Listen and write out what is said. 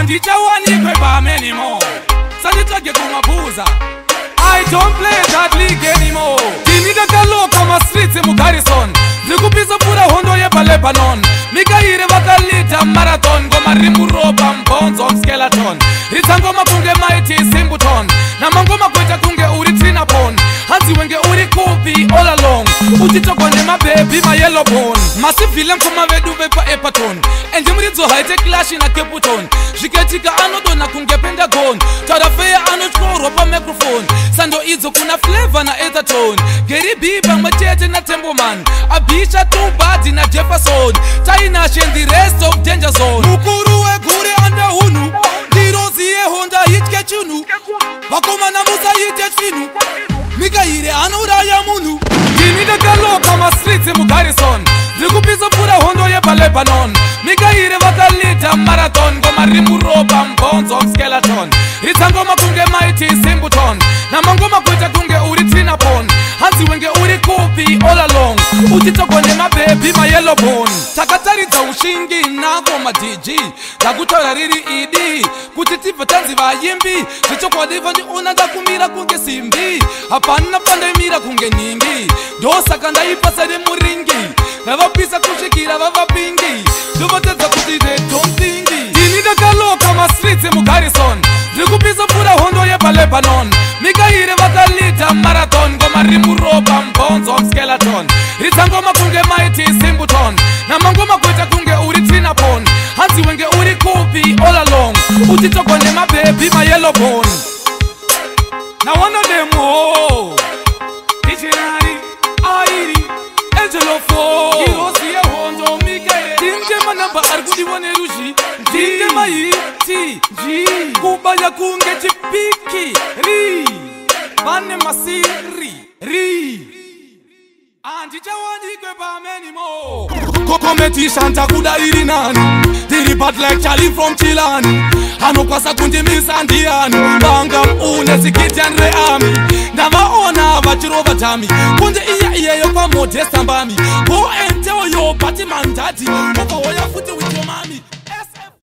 Andicha wanikwe ba menimo Sadicha ge kumapuza I don't play that league anymore. Timiga ka Locker Mastreets mu garrison. Ndikupiza pura hondo yeba Lebanon. Mikaire vakalita marathon. Goma rimuroba mbonzo skeleton. Ritangoma kunge mighty Simbuton. Na mangoma kweta kunge uri trinapon. Hanzi wenge uri kubi all along. Utito kone ma baby ma yellow bone. Massive villain kuma vedu vepa epaton. Endimrizo haite clash na keputon. Jiketika anodona kunge pentagon. Tarafea anotoro pa microphone. Sando izo kuna flavor na ethertone. Geri biba machete na tembo man. Abisha tumbadi na Jefferson. China shen the rest of danger zone. Mukuru we gure anda hunu. Dirozi e honda hitke chunu. Wakoma na musa hite chinu. Mika hire anura ya munu. Jimida kalo kama streets mu garrison. Likupizo pura hondo yeba Lebanon. Mika hire wakalita marathon. Goma rimuroba mbonzo skeleton. Itangoma kunge mighty Simbuton. Na mangoma kweta kunge uri trinapon. Hanzi wenge uri kubi all along. Utito kone ma baby ma yellow bone. Takatari za ushingi na goma DJ. Lagutora riri idi. Kutitipa tanzi va yimbi. Chichokwa divani unada kumira kunge simbi. Hapana panda imira kunge nyingi. Dosa kanda ipasade muringi. Nava pisa kushikira vava pingi. Duvateza kutide tontingi. Dinida kalo kama streets mu garrison. Ndikupiza pura hondo yeba Lebanon. Mikaire wakalita marathon. Goma rimuroba mbonzo skeleton. Ritangoma kunge mighty Simbuton. Na mangoma kweta kunge uri trinapon. Hanzi wenge uri kubi all along. Utito kone ma baby ma yellow bone. Na wano demo ho Ichirari Airi Angelo Fo Hirosi ye hondo Mikaire Tintema namba argudi wane rushi Tintema hii T G Kubaya kunge chipiki Ri Vane masiri Ri Andicha wanikwe ba menimo Kokometisha ntakuda iri nani Diribat like Charlie from Chilani Hano kwa sakundi misandiani Banga une sikitian reami Ndama ona vachirova tami Kunde iya yo kwa modesta mbami Bo ente yo pati mandati Koko woya futi with your mami.